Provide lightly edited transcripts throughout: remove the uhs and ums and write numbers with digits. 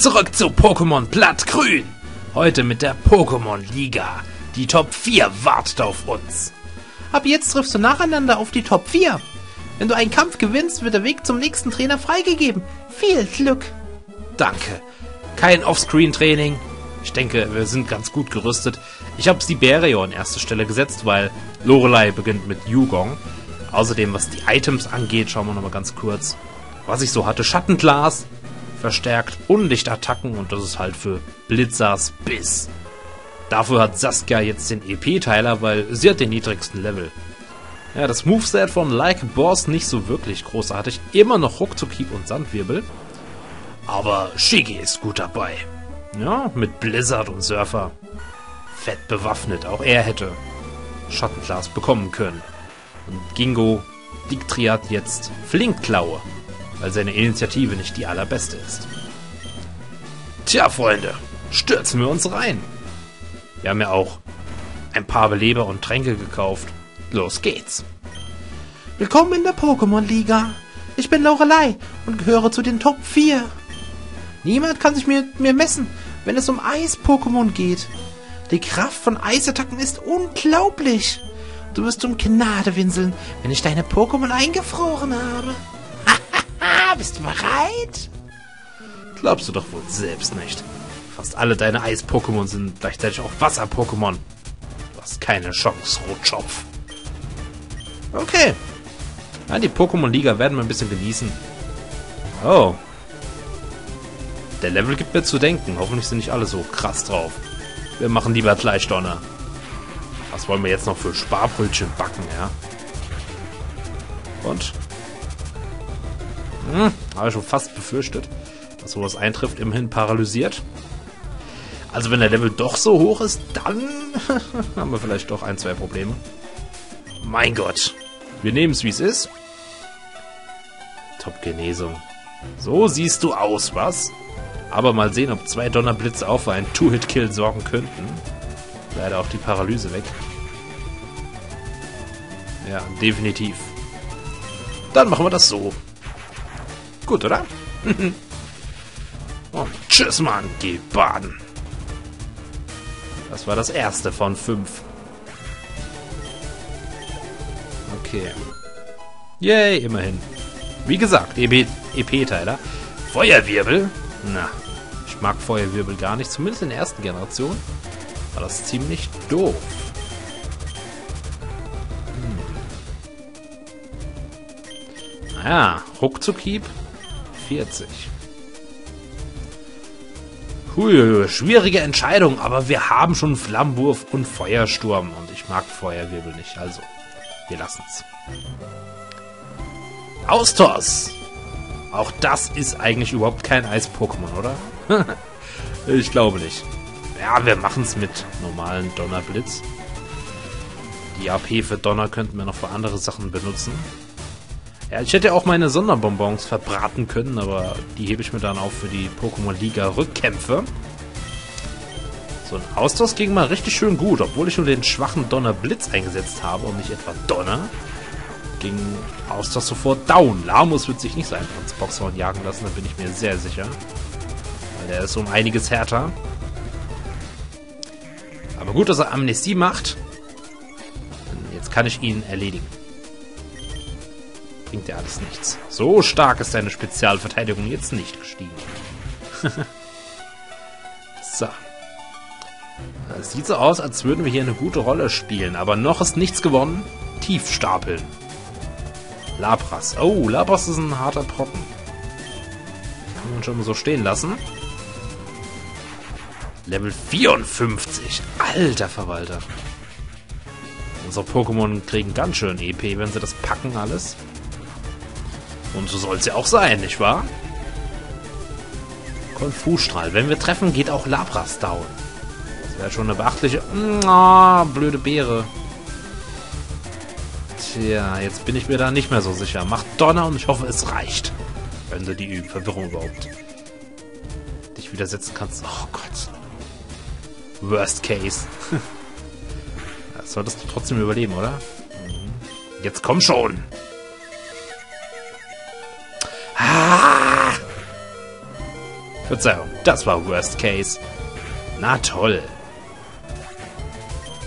Willkommen zurück zu Pokémon Blattgrün. Heute mit der Pokémon-Liga. Die Top 4 wartet auf uns. Ab jetzt triffst du nacheinander auf die Top 4. Wenn du einen Kampf gewinnst, wird der Weg zum nächsten Trainer freigegeben. Viel Glück. Danke. Kein Offscreen-Training. Ich denke, wir sind ganz gut gerüstet. Ich habe Siberio an erste Stelle gesetzt, weil Lorelei beginnt mit Yugong. Außerdem, was die Items angeht, schauen wir nochmal ganz kurz, was ich so hatte. Schattenglas, verstärkt Unlichtattacken, und das ist halt für Blitzers Biss. Dafür hat Saskia jetzt den EP-Teiler, weil sie hat den niedrigsten Level. Ja, das Moveset von Like a Boss nicht so wirklich großartig. Immer noch Ruckzuckieb und Sandwirbel. Aber Shigi ist gut dabei. Ja, mit Blizzard und Surfer. Fett bewaffnet, auch er hätte Schattenglas bekommen können. Und Gingo, Diktriat jetzt Flinkklaue, weil seine Initiative nicht die allerbeste ist. Tja, Freunde, stürzen wir uns rein. Wir haben ja auch ein paar Beleber und Tränke gekauft. Los geht's. Willkommen in der Pokémon-Liga. Ich bin Lorelei und gehöre zu den Top 4. Niemand kann sich mit mir messen, wenn es um Eis-Pokémon geht. Die Kraft von Eisattacken ist unglaublich. Du wirst um Gnade winseln, wenn ich deine Pokémon eingefroren habe. Bist du bereit? Glaubst du doch wohl selbst nicht. Fast alle deine Eis-Pokémon sind gleichzeitig auch Wasser-Pokémon. Du hast keine Chance, Rotschopf. Okay. Ja, die Pokémon-Liga werden wir ein bisschen genießen. Oh. Der Level gibt mir zu denken. Hoffentlich sind nicht alle so krass drauf. Wir machen lieber Fleischdonner. Was wollen wir jetzt noch für Sparbrötchen backen, ja? Und? Habe ich schon fast befürchtet, dass sowas eintrifft, immerhin paralysiert. Also wenn der Level doch so hoch ist, dann haben wir vielleicht doch ein, zwei Probleme. Mein Gott. Wir nehmen es, wie es ist. Top-Genesung. So siehst du aus, was? Aber mal sehen, ob zwei Donnerblitze auf einen Two-Hit-Kill sorgen könnten. Leider auch die Paralyse weg. Ja, definitiv. Dann machen wir das so. Gut, oder? Und tschüss, Mann. Geh baden. Das war das erste von 5. Okay. Yay, immerhin. Wie gesagt, EP-Teiler. Feuerwirbel. Na, ich mag Feuerwirbel gar nicht. Zumindest in der ersten Generation war das ziemlich doof. Naja, Ruckzuckieb. 40. Cool, schwierige Entscheidung, aber wir haben schon Flammenwurf und Feuersturm und ich mag Feuerwirbel nicht, also wir lassen's. Austos! Auch das ist eigentlich überhaupt kein Eis-Pokémon, oder? Ich glaube nicht. Ja, wir machen's mit normalen Donnerblitz. Die AP für Donner könnten wir noch für andere Sachen benutzen. Ja, ich hätte auch meine Sonderbonbons verbraten können, aber die hebe ich mir dann auf für die Pokémon-Liga-Rückkämpfe. So, ein Austausch ging mal richtig schön gut, obwohl ich nur den schwachen Donnerblitz eingesetzt habe und nicht etwa Donner. Ging Austausch sofort down. Lamus wird sich nicht sein von Boxhorn jagen lassen, da bin ich mir sehr sicher. Weil der ist um einiges härter. Aber gut, dass er Amnesie macht. Jetzt kann ich ihn erledigen. Bringt ja alles nichts. So stark ist seine Spezialverteidigung jetzt nicht gestiegen. So. Es sieht so aus, als würden wir hier eine gute Rolle spielen, aber noch ist nichts gewonnen. Tiefstapeln. Lapras. Oh, Lapras ist ein harter Brocken. Kann man schon mal so stehen lassen. Level 54. Alter Verwalter. Unsere Pokémon kriegen ganz schön EP, wenn sie das packen alles. Und so soll es ja auch sein, nicht wahr? Konfusstrahl. Wenn wir treffen, geht auch Lapras down. Das wäre schon eine beachtliche... blöde Beere. Tja, jetzt bin ich mir da nicht mehr so sicher. Macht Donner und ich hoffe, es reicht. Wenn du die Verwirrung überhaupt dich widersetzen kannst. Oh Gott. Worst case. Das solltest du trotzdem überleben, oder? Jetzt komm schon! Verzeihung, das war Worst Case. Na toll.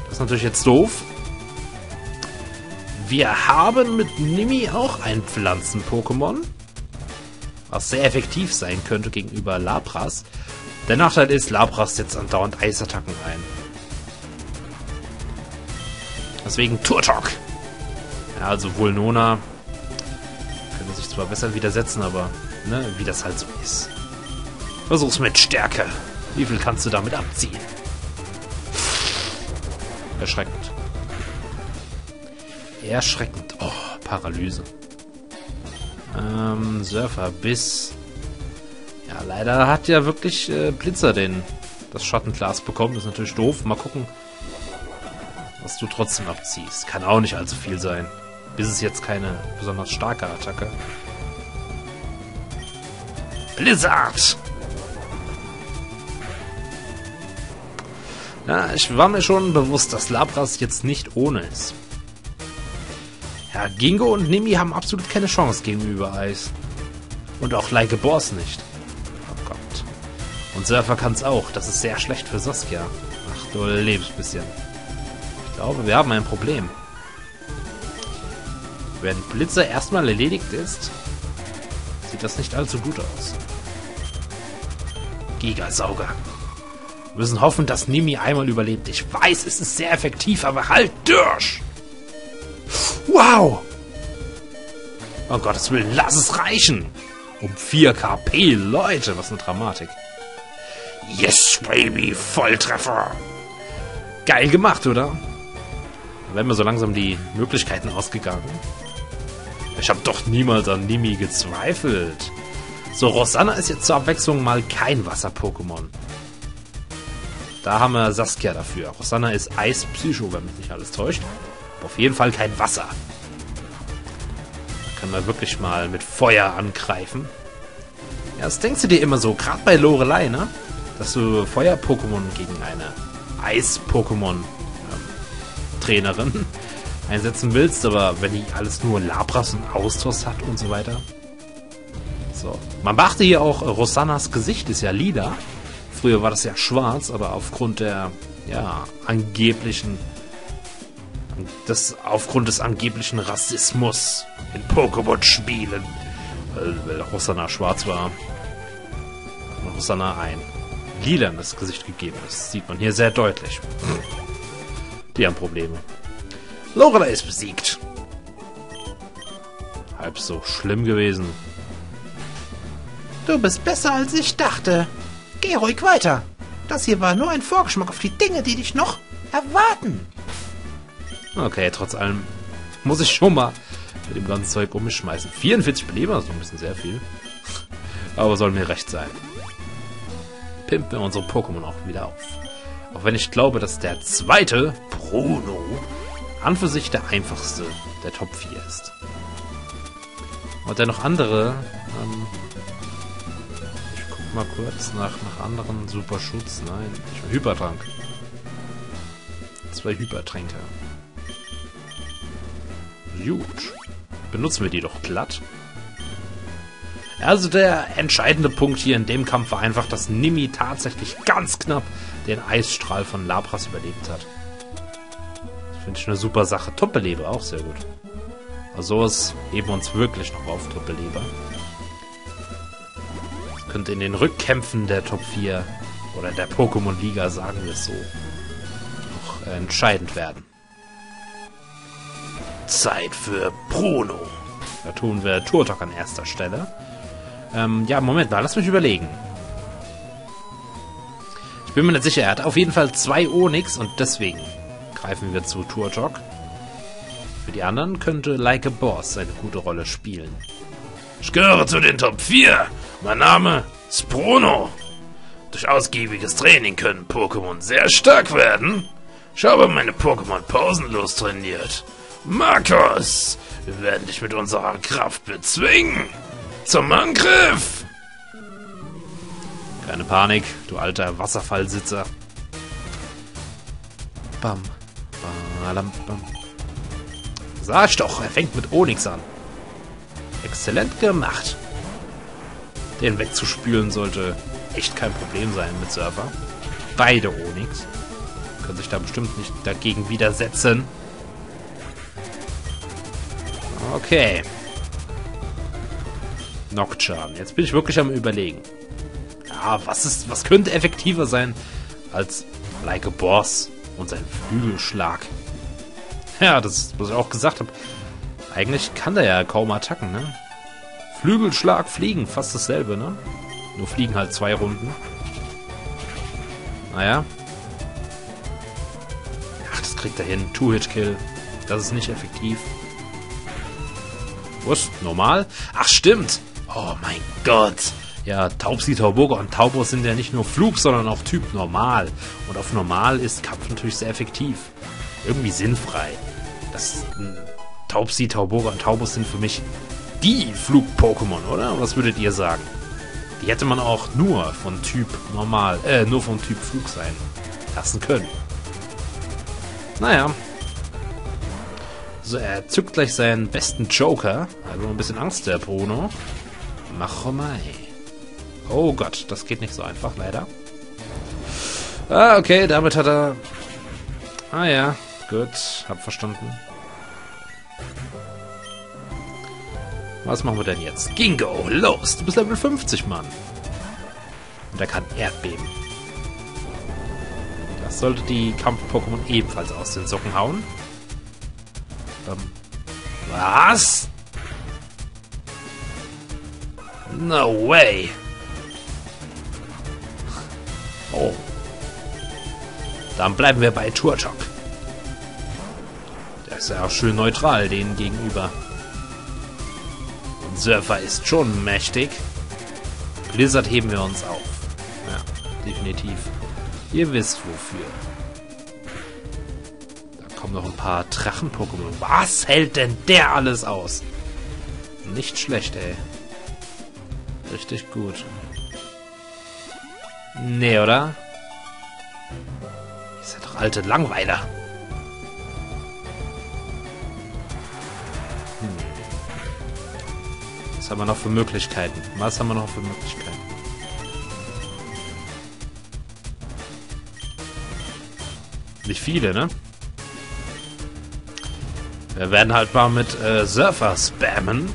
Das ist natürlich jetzt doof. Wir haben mit Nimi auch ein Pflanzen-Pokémon, was sehr effektiv sein könnte gegenüber Lapras. Der Nachteil ist, Lapras setzt andauernd Eisattacken ein. Deswegen Turtok. Ja, also Vulnona könnte sich zwar besser widersetzen, aber ne, wie das halt so ist. Versuch's mit Stärke. Wie viel kannst du damit abziehen? Erschreckend. Erschreckend. Oh, Paralyse. Surfer Biss. Ja, leider hat ja wirklich Blitzer das Schattenglas bekommen. Das ist natürlich doof. Mal gucken, was du trotzdem abziehst. Kann auch nicht allzu viel sein. Bis es jetzt keine besonders starke Attacke. Blizzard! Ja, ich war mir schon bewusst, dass Lapras jetzt nicht ohne ist. Ja, Gingo und Nimi haben absolut keine Chance gegenüber Eich. Und auch Like a Boss nicht. Oh Gott. Und Surfer kann's auch. Das ist sehr schlecht für Saskia. Ach, du lebst ein bisschen. Ich glaube, wir haben ein Problem. Wenn Blitzer erstmal erledigt ist, sieht das nicht allzu gut aus. Gigasauger. Wir müssen hoffen, dass Nimi einmal überlebt. Ich weiß, es ist sehr effektiv, aber halt durch! Wow! Oh Gottes Willen, lass es reichen! Um 4 KP, Leute, was eine Dramatik. Yes, Baby, Volltreffer! Geil gemacht, oder? Da werden mir so langsam die Möglichkeiten ausgegangen. Ich habe doch niemals an Nimi gezweifelt. So, Rosana ist jetzt zur Abwechslung mal kein Wasser-Pokémon. Da haben wir Saskia dafür. Rosana ist Eis-Psycho, wenn mich nicht alles täuscht. Aber auf jeden Fall kein Wasser. Da können wir wirklich mal mit Feuer angreifen. Ja, das denkst du dir immer so, gerade bei Lorelei, ne? Dass du Feuer-Pokémon gegen eine Eis-Pokémon-Trainerin einsetzen willst. Aber wenn die alles nur Lapras und Austos hat und so weiter. So. Man beachte hier auch, Rosanas Gesicht ist ja lila. Früher war das ja schwarz, aber aufgrund der, ja, aufgrund des angeblichen Rassismus in Pokémon-Spielen, weil Rosana schwarz war, und Rosana ein lilanes Gesicht gegeben ist. Sieht man hier sehr deutlich. Die haben Probleme. Lorelei ist besiegt. Halb so schlimm gewesen. Du bist besser, als ich dachte. Geh ruhig weiter. Das hier war nur ein Vorgeschmack auf die Dinge, die dich noch erwarten. Okay, trotz allem muss ich schon mal mit dem ganzen Zeug um mich schmeißen. 44 Beleber, so also ein bisschen sehr viel. Aber soll mir recht sein. Pimpen wir unsere Pokémon auch wieder auf. Auch wenn ich glaube, dass der zweite, Bruno, an für sich der einfachste der Top 4 ist. Und dann noch andere... mal kurz nach anderen Superschutz. Nein, ich will Hypertrank. 2 Hypertränke. Gut. Benutzen wir die doch glatt. Also der entscheidende Punkt hier in dem Kampf war einfach, dass Nimi tatsächlich ganz knapp den Eisstrahl von Lapras überlebt hat. Das finde ich eine super Sache. Top-Beleber auch sehr gut. Also sowas heben wir uns wirklich noch auf, Top-Beleber. Könnte in den Rückkämpfen der Top 4 oder der Pokémon-Liga, sagen wir es so, noch entscheidend werden. Zeit für Bruno. Da tun wir Turtok an erster Stelle. Ja, Moment mal, lass mich überlegen. Ich bin mir nicht sicher, er hat auf jeden Fall 2 Onyx und deswegen greifen wir zu Turtok. Für die anderen könnte Like a Boss eine gute Rolle spielen. Ich gehöre zu den Top 4. Mein Name ist Bruno. Durch ausgiebiges Training können Pokémon sehr stark werden. Ich habe meine Pokémon pausenlos trainiert. Markus, wir werden dich mit unserer Kraft bezwingen. Zum Angriff! Keine Panik, du alter Wasserfallsitzer. Bam, bam, bam. Sag ich doch, er fängt mit Onyx an. Exzellent gemacht. Den wegzuspülen sollte echt kein Problem sein mit Server. Beide Onyx. Können sich da bestimmt nicht dagegen widersetzen. Okay. Nocturne. Jetzt bin ich wirklich am Überlegen. Ja, was könnte effektiver sein als Like a Boss und sein Flügelschlag? Ja, das ist, was ich auch gesagt habe. Eigentlich kann der ja kaum Attacken, ne? Flügelschlag, Fliegen, fast dasselbe, ne? Nur fliegen halt 2 Runden. Naja. Ach, das kriegt er hin. Two-Hit-Kill. Das ist nicht effektiv. Was? Normal? Ach, stimmt. Oh mein Gott. Ja, Taubsi, Tauboga und Tauboss sind ja nicht nur Flug, sondern auch Typ Normal. Und auf Normal ist Kampf natürlich sehr effektiv. Irgendwie sinnfrei. Das Taubsi, Tauboga und Tauboss sind für mich die Flug-Pokémon, oder? Was würdet ihr sagen? Die hätte man auch nur von Typ Normal, nur von Typ Flug sein lassen können. Naja. So, er zückt gleich seinen besten Joker. Also ein bisschen Angst, der Bruno. Machomei. Oh Gott, das geht nicht so einfach, leider. Ah, okay, damit hat er... Ah ja, gut, hab verstanden. Was machen wir denn jetzt? Gingo, los! Du bist Level 50, Mann! Und er kann Erdbeben. Das sollte die Kampf-Pokémon ebenfalls aus den Socken hauen. Was? No way! Oh. Dann bleiben wir bei Turtok. Der ist ja auch schön neutral denen gegenüber. Und Surfer ist schon mächtig. Blizzard heben wir uns auf. Ja, definitiv. Ihr wisst wofür. Kommen noch ein paar Drachen-Pokémon. Was hält denn der alles aus? Nicht schlecht, ey. Richtig gut. Nee, oder? Ist ja doch alte Langweiler. Hm. Was haben wir noch für Möglichkeiten? Was haben wir noch für Möglichkeiten? Nicht viele, ne? Wir werden halt mal mit Surfer spammen.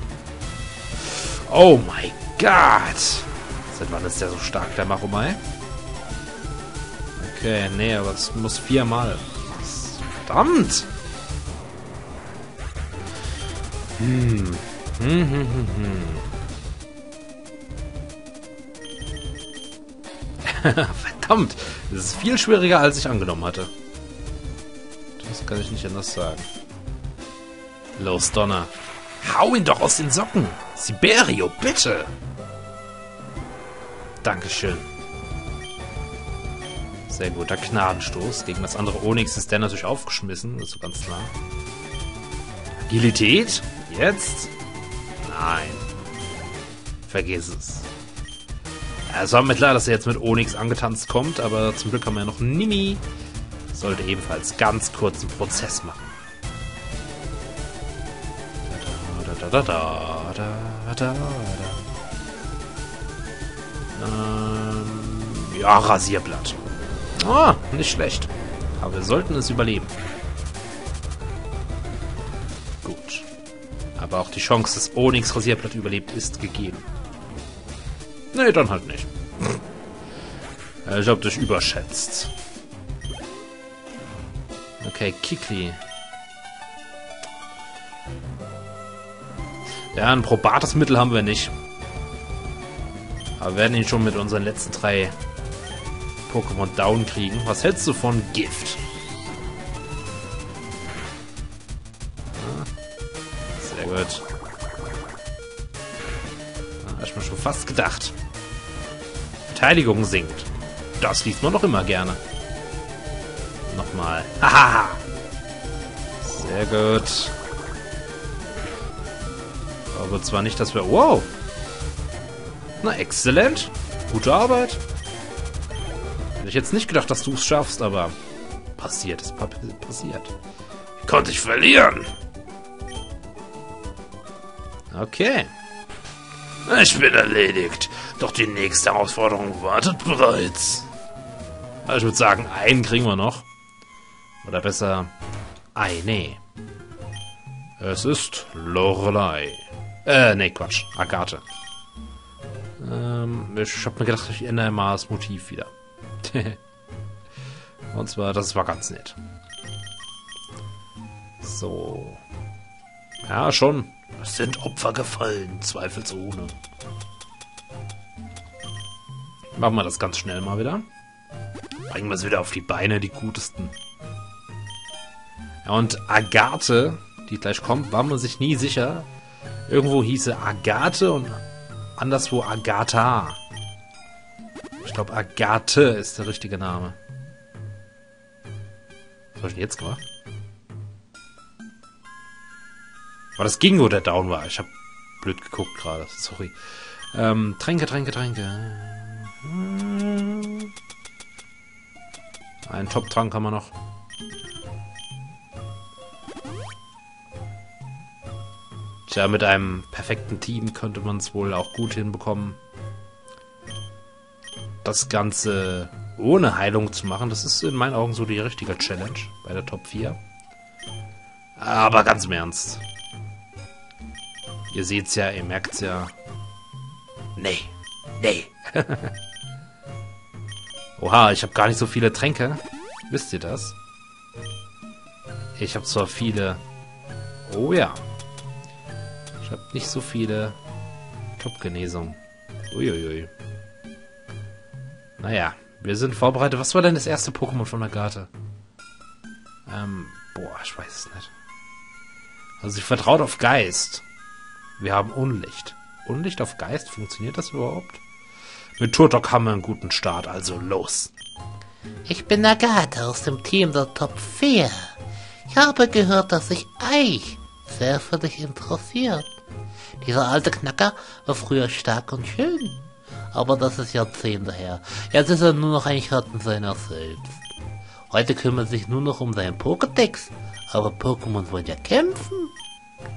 Oh mein Gott! Seit wann ist der so stark, der Machomei? Okay, nee, aber es muss 4-mal. Verdammt! Hm. Verdammt! Das ist viel schwieriger, als ich angenommen hatte. Das kann ich nicht anders sagen. Los, Donner. Hau ihn doch aus den Socken. Siberio, bitte. Dankeschön. Sehr guter Gnadenstoß. Gegen das andere Onyx ist der natürlich aufgeschmissen. Das ist so ganz klar. Agilität? Jetzt? Nein. Vergiss es. Es war mir klar, dass er jetzt mit Onyx angetanzt kommt, aber zum Glück haben wir ja noch Nimi. Sollte ebenfalls ganz kurzen Prozess machen. Da, da, da, da, da. Ja, Rasierblatt. Ah, nicht schlecht. Aber wir sollten es überleben. Gut. Aber auch die Chance, dass Onyx Rasierblatt überlebt, ist gegeben. Nee, dann halt nicht. Ich hab dich überschätzt. Okay, Kikli. Ja, ein probates Mittel haben wir nicht. Aber wir werden ihn schon mit unseren letzten 3 Pokémon down kriegen. Was hältst du von Gift? Sehr gut. Hab ich mir schon fast gedacht. Verteidigung sinkt. Das liest man doch immer gerne. Nochmal. Haha! Sehr gut. Aber zwar nicht, dass wir... Wow! Na, exzellent! Gute Arbeit! Hätte ich jetzt nicht gedacht, dass du es schaffst, aber... Passiert ist passiert. Konnte ich verlieren! Okay. Ich bin erledigt. Doch die nächste Herausforderung wartet bereits. Also ich würde sagen, einen kriegen wir noch. Oder besser, eine. Es ist Lorelei. Nee, Quatsch. Agatha. Ich habe mir gedacht, ich ändere mal das Motiv wieder. Und zwar, das war ganz nett. So. Ja, schon. Es sind Opfer gefallen, zweifelsohne. Machen wir das ganz schnell mal wieder. Bringen wir es wieder auf die Beine, die Gutesten. Ja, und Agatha, die gleich kommt, war man sich nie sicher. Irgendwo hieße Agatha und anderswo Agatha. Ich glaube, Agatha ist der richtige Name. Was habe ich denn jetzt gemacht? War das Gingo, der down war? Ich habe blöd geguckt gerade. Sorry. Tränke. Einen Top-Trank haben wir noch. Tja, mit einem perfekten Team könnte man es wohl auch gut hinbekommen. Das Ganze ohne Heilung zu machen, das ist in meinen Augen so die richtige Challenge bei der Top 4. Aber ganz im Ernst. Ihr seht's ja, ihr merkt's ja. Nee. Oha, ich habe gar nicht so viele Tränke. Wisst ihr das? Ich habe zwar viele... Oh ja. Ich habe nicht so viele Top-Genesungen. Uiuiui. Naja, wir sind vorbereitet. Was war denn das erste Pokémon von Agatha? Boah, ich weiß es nicht. Also ich vertraue auf Geist. Wir haben Unlicht. Unlicht auf Geist? Funktioniert das überhaupt? Mit Turtok haben wir einen guten Start, also los. Ich bin Agatha aus dem Team der Top 4. Ich habe gehört, dass sich Eich sehr für dich interessiert. Dieser alte Knacker war früher stark und schön. Aber das ist Jahrzehnte her. Jetzt ist er nur noch ein Schatten seiner selbst. Heute kümmert sich nur noch um seinen Pokédex. Aber Pokémon wollen ja kämpfen.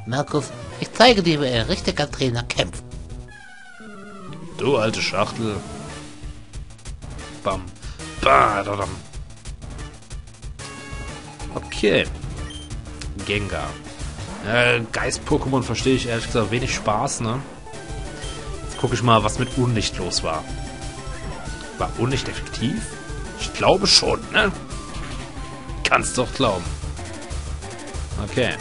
Markus, ich zeige dir, wie ein richtiger Trainer kämpft. Du alte Schachtel. Bam. Badadam. Okay. Gengar. Geist-Pokémon verstehe ich ehrlich gesagt wenig Spaß, ne? Jetzt gucke ich mal, was mit Unlicht los war. War Unlicht effektiv? Ich glaube schon, ne? Kannst doch glauben. Okay.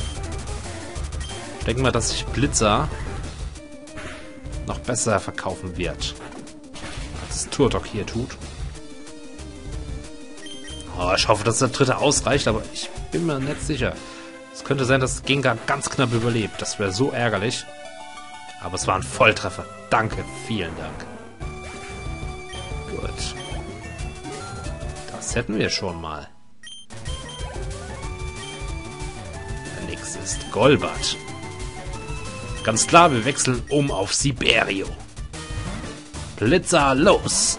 Ich denke mal, dass sich Blitzer noch besser verkaufen wird, als Turtok hier tut. Oh, ich hoffe, dass der dritte ausreicht, aber ich bin mir nicht sicher. Es könnte sein, dass Gengar ganz knapp überlebt. Das wäre so ärgerlich. Aber es war ein Volltreffer. Danke, vielen Dank. Gut. Das hätten wir schon mal. Der nächste ist Golbat. Ganz klar, wir wechseln um auf Siberio. Blitzer, los!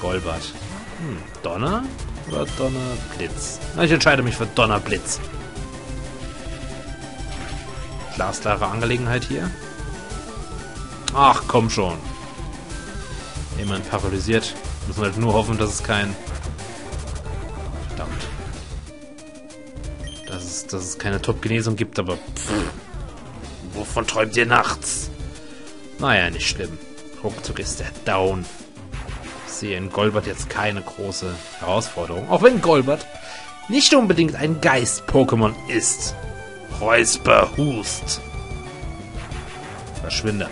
Golbat. Donner oder Donnerblitz? Ich entscheide mich für Donnerblitz. Glasklare Angelegenheit hier. Ach, komm schon. Immerhin paralysiert. Müssen halt nur hoffen, dass es kein... Verdammt. Dass es keine Top-Genesung gibt, aber pff, wovon träumt ihr nachts? Naja, nicht schlimm. Ruckzuck ist er down. Ich sehe in Golbat jetzt keine große Herausforderung, auch wenn Golbat nicht unbedingt ein Geist-Pokémon ist. Räusperhust. Verschwinde.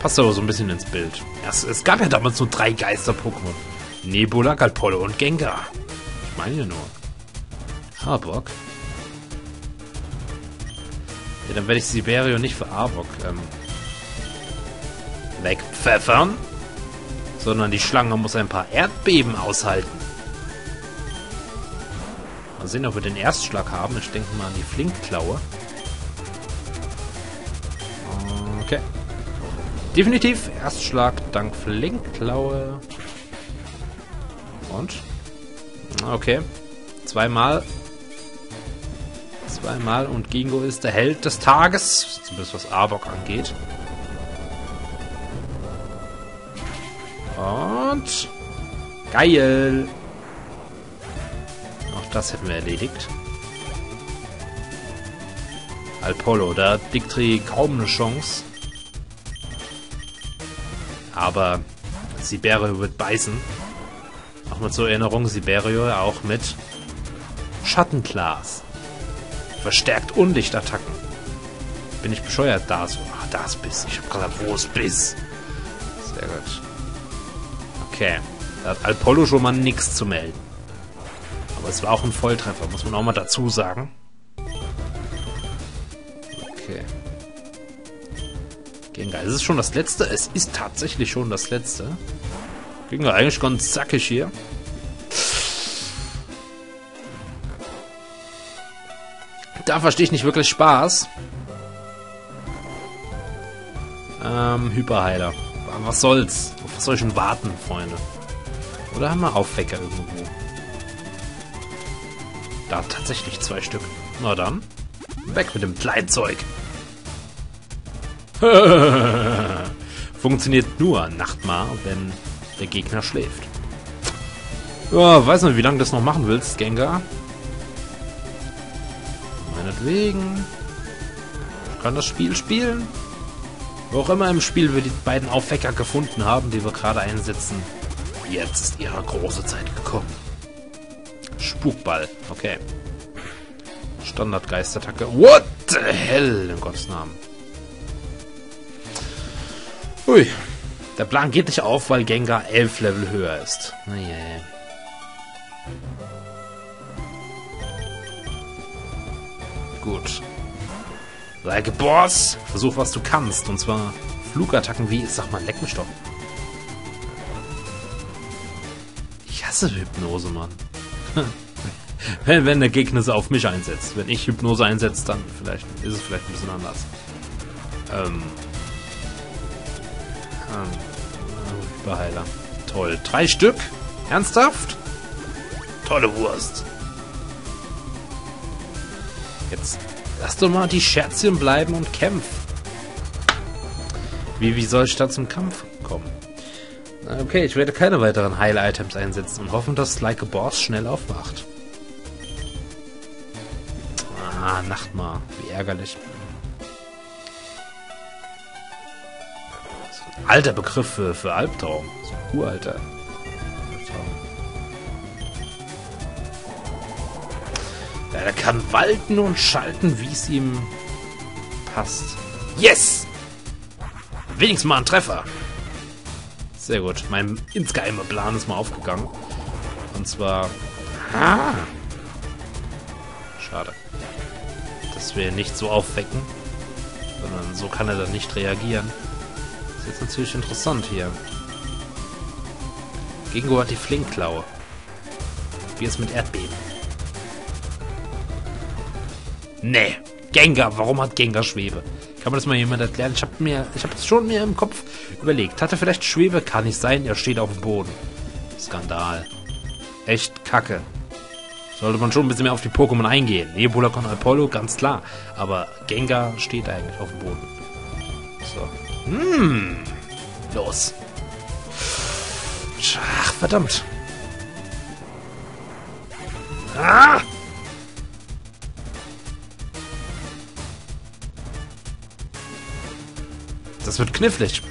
Passt aber so ein bisschen ins Bild. Es gab ja damals nur 3 Geister-Pokémon. Nebula, Galpollo und Gengar. Ich meine nur. Arbok? Ja, dann werde ich Siberio nicht für Arbok wegpfeffern, sondern die Schlange muss ein paar Erdbeben aushalten. Mal sehen, ob wir den Erstschlag haben. Ich denke mal an die Flinkklaue. Okay. Definitiv Erstschlag dank Flinkklaue. Und? Okay. Zweimal. zweimal und Gingo ist der Held des Tages, zumindest was Arbok angeht. Und... geil! Auch das hätten wir erledigt. Apollo, da hat Diktri kaum eine Chance. Aber Siberio wird beißen. Nochmal zur Erinnerung, Siberio auch mit Schattenglas. Verstärkt Unlichtattacken. Bin ich bescheuert? Da ist, oh, da ist Biss. Ich hab gesagt, wo ist Biss? Sehr gut. Okay. Da hat Apollo schon mal nichts zu melden. Aber es war auch ein Volltreffer, muss man auch mal dazu sagen. Okay. Gengar, ist es schon das letzte? Es ist tatsächlich schon das letzte. Gengar eigentlich ganz zackig hier. Da verstehe ich nicht wirklich Spaß. Hyperheiler. Was soll's? Auf was soll ich denn warten, Freunde? Oder haben wir Aufwecker irgendwo? Da tatsächlich 2 Stück. Na dann. Weg mit dem Kleinzeug. Funktioniert nur Nachtmar, wenn der Gegner schläft. Ja, weiß nicht, wie lange du das noch machen willst, Gengar. Meinetwegen. Ich kann das Spiel spielen. Wo auch immer im Spiel wir die beiden Aufwecker gefunden haben, die wir gerade einsetzen. Jetzt ist ihre große Zeit gekommen. Spukball. Okay. Standardgeistattacke. What the hell, in Gottes Namen. Ui. Der Plan geht nicht auf, weil Gengar 11 Level höher ist. Naja. Gut. Like a Boss. Versuch, was du kannst. Und zwar Flugattacken wie, sag mal, leck mich doch. Ich hasse Hypnose, Mann. Wenn der Gegner sie auf mich einsetzt. Wenn ich Hypnose einsetze, dann vielleicht ist es vielleicht ein bisschen anders. Überheiler. Toll. 3 Stück? Ernsthaft? Tolle Wurst. Jetzt lass doch mal die Scherzchen bleiben und kämpf. Wie soll ich da zum Kampf kommen? Okay, ich werde keine weiteren Heil-Items einsetzen und hoffen, dass Like a Boss schnell aufwacht. Ah, Nachtmar. Wie ärgerlich. Alter Begriff für Albtraum. So, uralter. Ja, er kann walten und schalten, wie es ihm passt. Yes! Wenigstens mal ein Treffer. Sehr gut. Mein insgeheimer Plan ist mal aufgegangen. Und zwar... Ah. Schade. Dass wir ihn nicht so aufwecken. Sondern so kann er dann nicht reagieren. Das ist natürlich interessant hier. Gingo hat die Flinkklaue. Wie ist mit Erdbeben? Nee. Gengar. Warum hat Gengar Schwebe? Kann man das mal jemand erklären? Ich hab das schon mir im Kopf überlegt. Hat er vielleicht Schwebe? Kann nicht sein. Er steht auf dem Boden. Skandal. Echt kacke. Sollte man schon ein bisschen mehr auf die Pokémon eingehen. Nebula und Apollo, ganz klar. Aber Gengar steht eigentlich auf dem Boden. So. Hm. Los. Ach, verdammt. Ah! Das wird knifflig.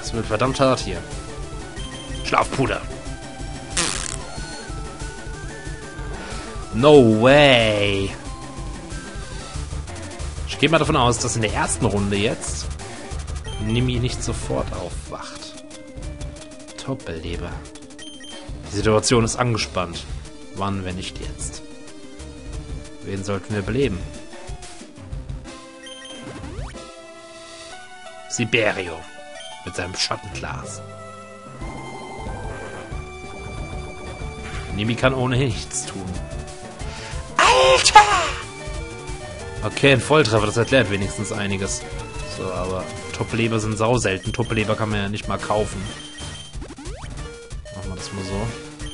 Das wird verdammt hart hier. Schlafpuder. No way. Ich gehe mal davon aus, dass in der ersten Runde jetzt Nimi nicht sofort aufwacht. Top-Beleber. Die Situation ist angespannt. Wann, wenn nicht jetzt? Wen sollten wir beleben? Siberio. Mit seinem Schattenglas. Nimi kann ohnehin nichts tun. Alter! Okay, ein Volltreffer, das erklärt wenigstens einiges. So, aber Top-Leber sind sau selten. Top-Leber kann man ja nicht mal kaufen. Machen wir das mal so.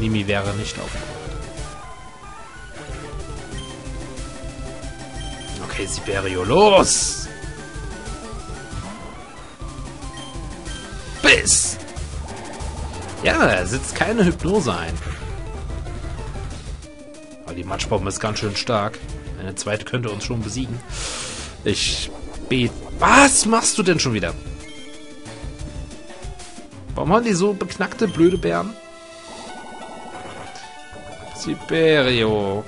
Nimi wäre nicht aufgehoben. Okay, Siberio, los! Biss! Ja, da sitzt keine Hypnose ein. Aber die Matschbombe ist ganz schön stark. Eine zweite könnte uns schon besiegen. Ich bete... Was machst du denn schon wieder? Warum haben die so beknackte, blöde Bären? Siberio.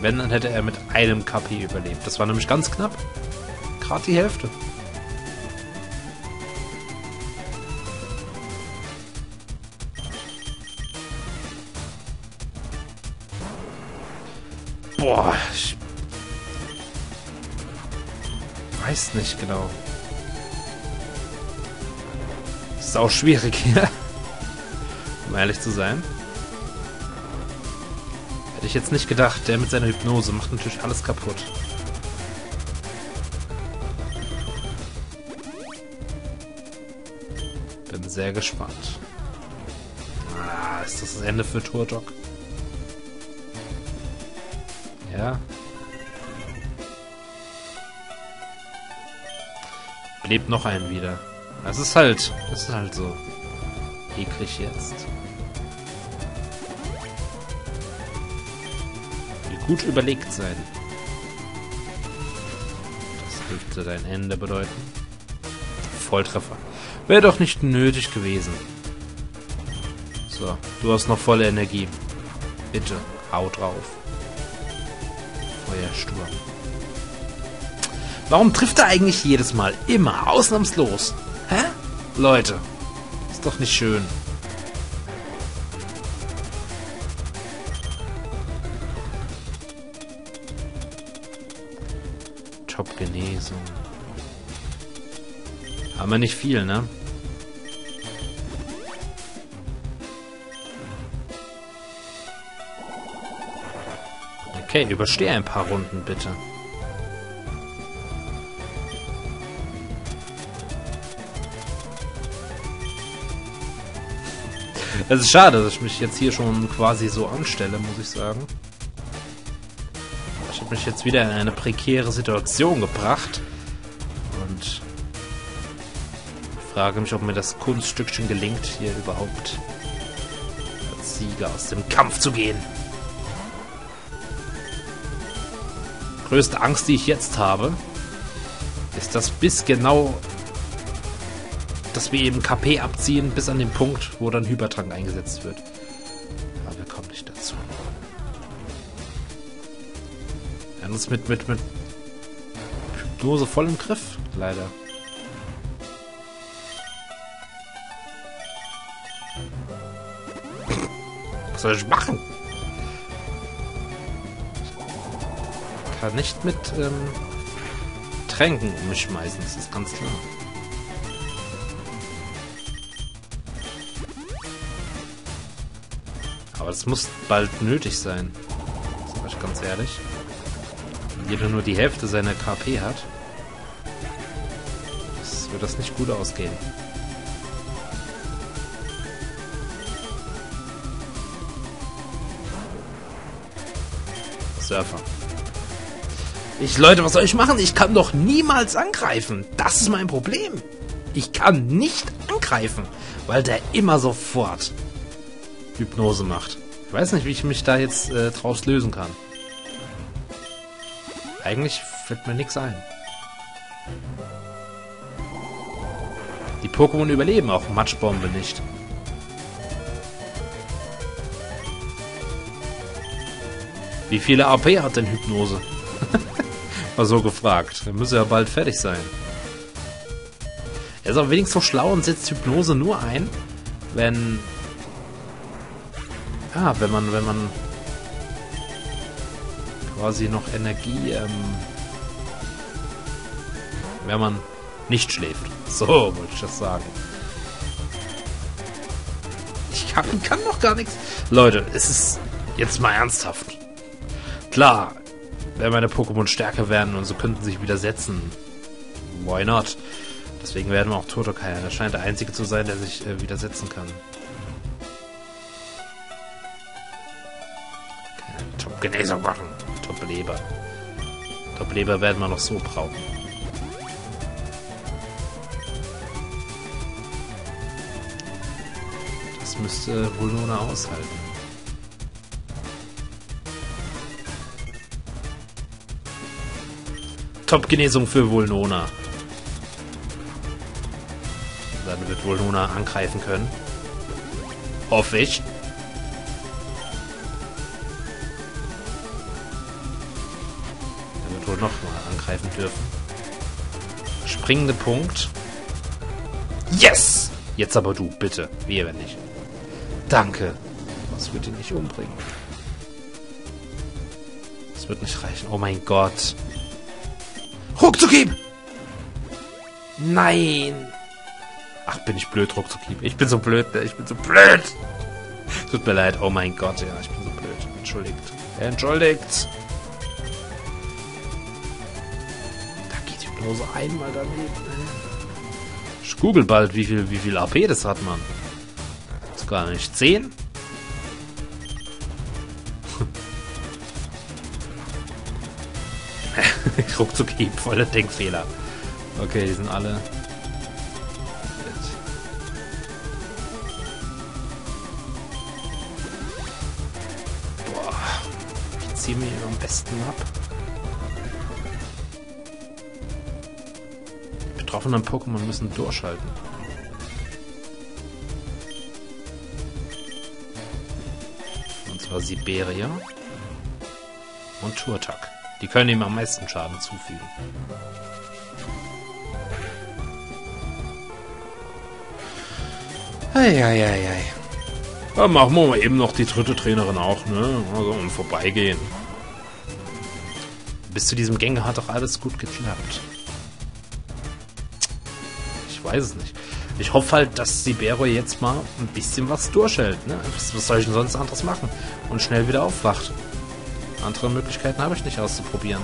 Wenn, dann hätte er mit einem KP überlebt. Das war nämlich ganz knapp. Gerade die Hälfte. Boah. Ich weiß nicht genau. Ist auch schwierig hier. Um ehrlich zu sein. Hätte ich jetzt nicht gedacht. Der mit seiner Hypnose macht natürlich alles kaputt. Bin sehr gespannt. Ah, ist das Ende für Turtok? Ja. Lebt noch einen wieder. Das ist halt so. Eklig jetzt. Gut überlegt sein. Das dürfte dein Ende bedeuten. Volltreffer. Wäre doch nicht nötig gewesen. So, du hast noch volle Energie. Bitte, hau drauf. Feuersturm. Warum trifft er eigentlich jedes Mal? Immer, ausnahmslos. Hä? Leute, ist doch nicht schön. Top-Genesung. Haben wir nicht viel, ne? Okay, überstehe ein paar Runden, bitte. Es ist schade, dass ich mich jetzt hier schon quasi so anstelle, muss ich sagen. Ich habe mich jetzt wieder in eine prekäre Situation gebracht. Und frage mich, ob mir das Kunststückchen gelingt, hier überhaupt als Sieger aus dem Kampf zu gehen. Die größte Angst, die ich jetzt habe, ist das bis genau, dass wir eben KP abziehen, bis an den Punkt, wo dann Hypertrank eingesetzt wird. Aber wir kommen nicht dazu. Wir haben uns mit Hypnose voll im Griff, leider. Was soll ich machen? Nicht mit Tränken umschmeißen, das ist ganz klar. Aber das muss bald nötig sein. Sag ich ganz ehrlich. Wenn jeder nur die Hälfte seiner KP hat, wird das nicht gut ausgehen. Surfer. Leute, was soll ich machen? Ich kann doch niemals angreifen. Das ist mein Problem. Ich kann nicht angreifen, weil der immer sofort Hypnose macht. Ich weiß nicht, wie ich mich da jetzt draus lösen kann. Eigentlich fällt mir nichts ein. Die Pokémon überleben auch Matschbombe nicht. Wie viele AP hat denn Hypnose? Mal so gefragt. Dann müsste ja bald fertig sein. Er ist aber wenigstens so schlau und setzt Hypnose nur ein, wenn... Ja, wenn man quasi noch Energie... wenn man nicht schläft. So, wollte ich das sagen. Ich kann noch gar nichts... Leute, es ist jetzt mal ernsthaft. Klar... Wenn meine Pokémon stärker werden und so könnten sich widersetzen. Why not? Deswegen werden wir auch Turtokai. Er scheint der Einzige zu sein, der sich widersetzen kann. Top-Genesung machen. Top-Leber. Top-Leber werden wir noch so brauchen. Das müsste Vulnona aushalten. Top-Genesung für Vulnona. Dann wird Vulnona angreifen können. Hoffe ich. Dann wird wohl nochmal angreifen dürfen. Springende Punkt. Yes! Jetzt aber du, bitte. Wir, wenn nicht. Danke. Das wird ihn nicht umbringen. Das wird nicht reichen. Oh mein Gott. Ruckzuckieb! Nein! Ach, bin ich blöd, Ruckzuckieb. Ich bin so blöd, ich bin so blöd! Tut mir leid, oh mein Gott, ja, ich bin so blöd. Entschuldigt. Entschuldigt! Da geht die bloß einmal daneben. Ich google bald, wie viel AP das hat, man. Das ist gar nicht. 10? Ruckzuckieb, voller Denkfehler. Okay, die sind alle. Boah. Ich ziehe mich am besten ab. Die betroffenen Pokémon müssen durchhalten. Und zwar Siberio und Turtok. Die können ihm am meisten Schaden zufügen. Eieiei. Ja, machen wir mal eben noch die dritte Trainerin auch, ne? Also, und vorbeigehen. Bis zu diesem Gengar hat doch alles gut geklappt. Ich weiß es nicht. Ich hoffe halt, dass Siberio jetzt mal ein bisschen was durchhält, ne? Was soll ich denn sonst anderes machen? Und schnell wieder aufwacht. Andere Möglichkeiten habe ich nicht auszuprobieren.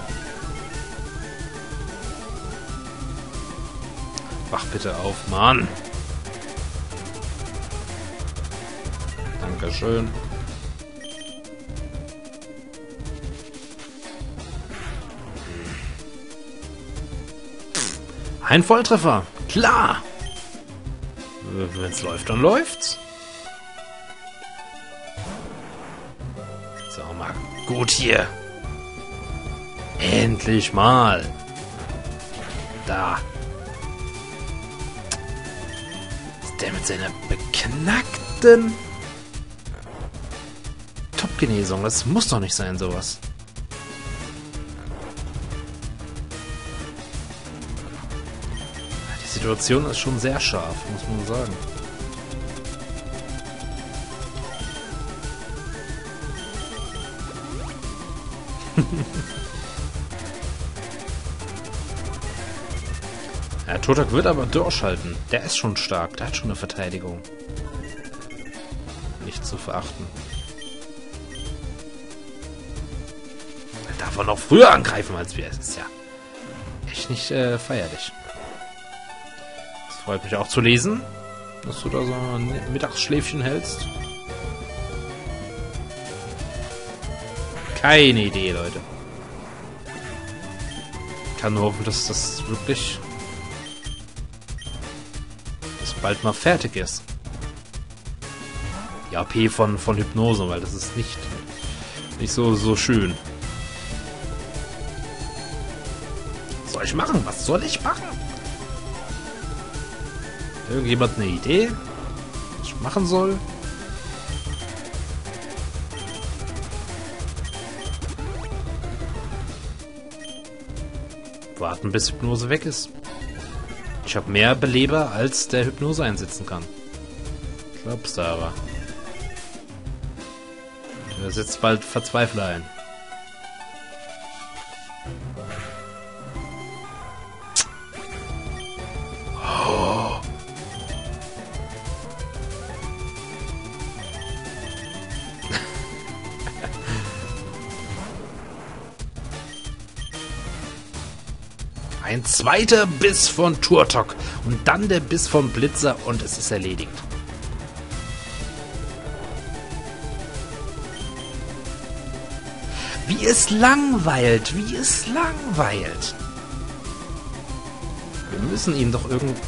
Wach bitte auf, Mann! Dankeschön. Ein Volltreffer! Klar! Wenn es läuft, dann läuft's. So, mal gut hier. Endlich mal. Da. Ist der mit seiner beknackten Top-Genesung? Das muss doch nicht sein, sowas. Die Situation ist schon sehr scharf, muss man sagen. Ja, Turtok wird aber durchhalten. Der ist schon stark. Der hat schon eine Verteidigung. Nicht zu verachten. Er darf auch noch früher angreifen als wir. Es ist ja echt nicht feierlich. Das freut mich auch zu lesen, dass du da so ein Mittagsschläfchen hältst. Keine Idee, Leute. Ich kann nur hoffen, dass das wirklich bald mal fertig ist. Die AP von Hypnose, weil das ist nicht so schön. Was soll ich machen? Was soll ich machen? Irgendjemand eine Idee, was ich machen soll? Warten, bis Hypnose weg ist. Ich habe mehr Beleber, als der Hypnose einsetzen kann. Glaubst du aber. Der setzt bald Verzweifler ein. Oh. Ein zweiter Biss von Turtok und dann der Biss vom Blitzer und es ist erledigt. Wie es langweilt, wie es langweilt. Wir müssen ihm doch irgendwo...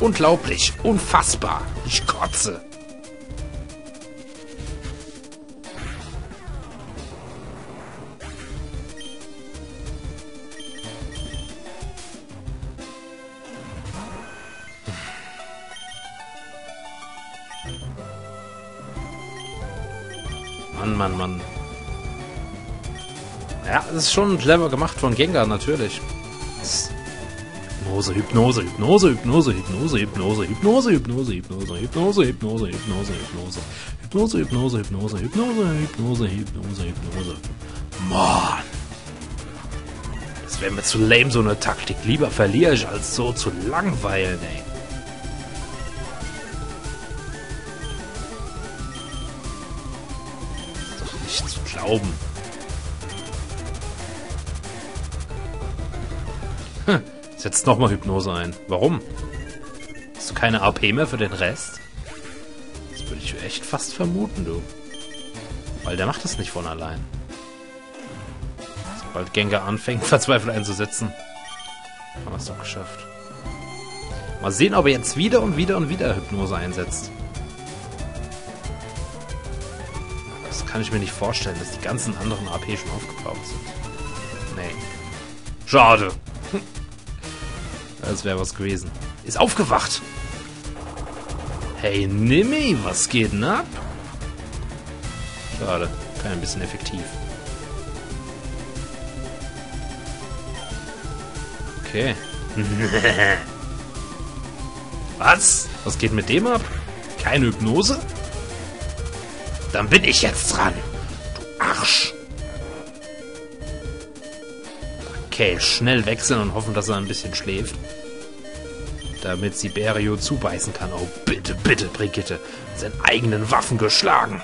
Unglaublich, unfassbar, ich kotze. Mann, Mann. Ja, das ist schon clever gemacht von Gengar, natürlich. Hypnose, Hypnose, Hypnose, Hypnose, Hypnose, Hypnose, Hypnose, Hypnose, Hypnose, Hypnose, Hypnose, Hypnose, Hypnose, Hypnose, Hypnose, Hypnose, Hypnose, Hypnose, Hypnose, Hypnose. Mann. Das wäre mir zu lame, so eine Taktik. Lieber verliere ich, als so zu langweilen, ey. Glauben. Hm, setzt nochmal Hypnose ein. Warum? Hast du keine AP mehr für den Rest? Das würde ich echt fast vermuten, du. Weil der macht das nicht von allein. Sobald Gengar anfängt, Verzweifel einzusetzen, haben wir es doch geschafft. Mal sehen, ob er jetzt wieder und wieder und wieder Hypnose einsetzt. Kann ich mir nicht vorstellen, dass die ganzen anderen AP schon aufgebraucht sind. Nee. Schade. Das wäre was gewesen. Ist aufgewacht. Hey, Nimi, was geht denn ab? Schade. Kein bisschen effektiv. Okay. Was? Was geht mit dem ab? Keine Hypnose? Dann bin ich jetzt dran. Du Arsch. Okay, schnell wechseln und hoffen, dass er ein bisschen schläft. Damit Siberio zubeißen kann. Oh, bitte, bitte, Brigitte. Mit seinen eigenen Waffen geschlagen.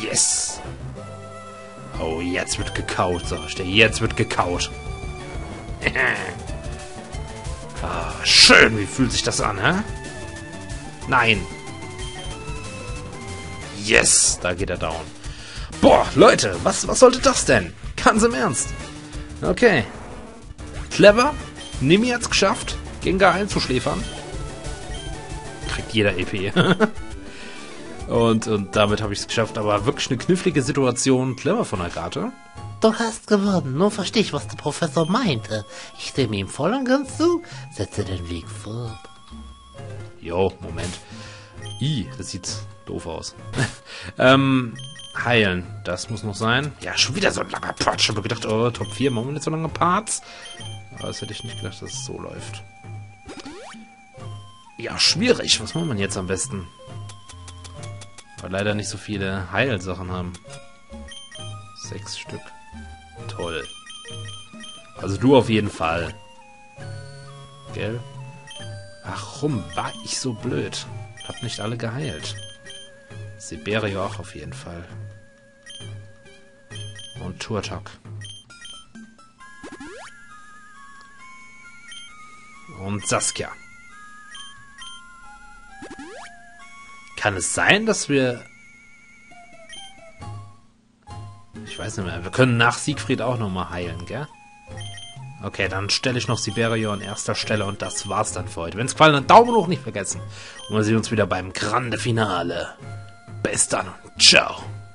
Yes. Oh, jetzt wird gekaut, sag ich dir. Jetzt wird gekaut. Ah, schön, wie fühlt sich das an, hä? Nein. Yes, da geht er down. Boah, Leute, was sollte das denn? Ganz im Ernst. Okay. Clever. Nimi hat's geschafft, Gengar einzuschläfern. Kriegt jeder EP. und damit habe ich es geschafft. Aber wirklich eine knifflige Situation. Clever von Agatha. Du hast gewonnen. Nun verstehe ich, was der Professor meinte. Ich stimme ihm voll und ganz zu. Setze den Weg fort. Jo, Moment. Ih, das sieht... doof aus. Heilen. Das muss noch sein. Ja, schon wieder so ein langer Part. Ich habe gedacht, oh, Top 4 machen wir nicht so lange Parts. Aber das hätte ich nicht gedacht, dass es so läuft. Ja, schwierig. Was macht man jetzt am besten? Weil leider nicht so viele Heilsachen haben. 6 Stück. Toll. Also du auf jeden Fall. Gell? Warum war ich so blöd? Hab nicht alle geheilt. Siberio auch auf jeden Fall. Und Turtok. Und Saskia. Kann es sein, dass wir... Ich weiß nicht mehr. Wir können nach Siegfried auch nochmal heilen, gell? Okay, dann stelle ich noch Siberio an erster Stelle und das war's dann für heute. Wenn's gefallen hat, Daumen hoch nicht vergessen. Und wir sehen uns wieder beim Grande Finale. Bis dann und ciao.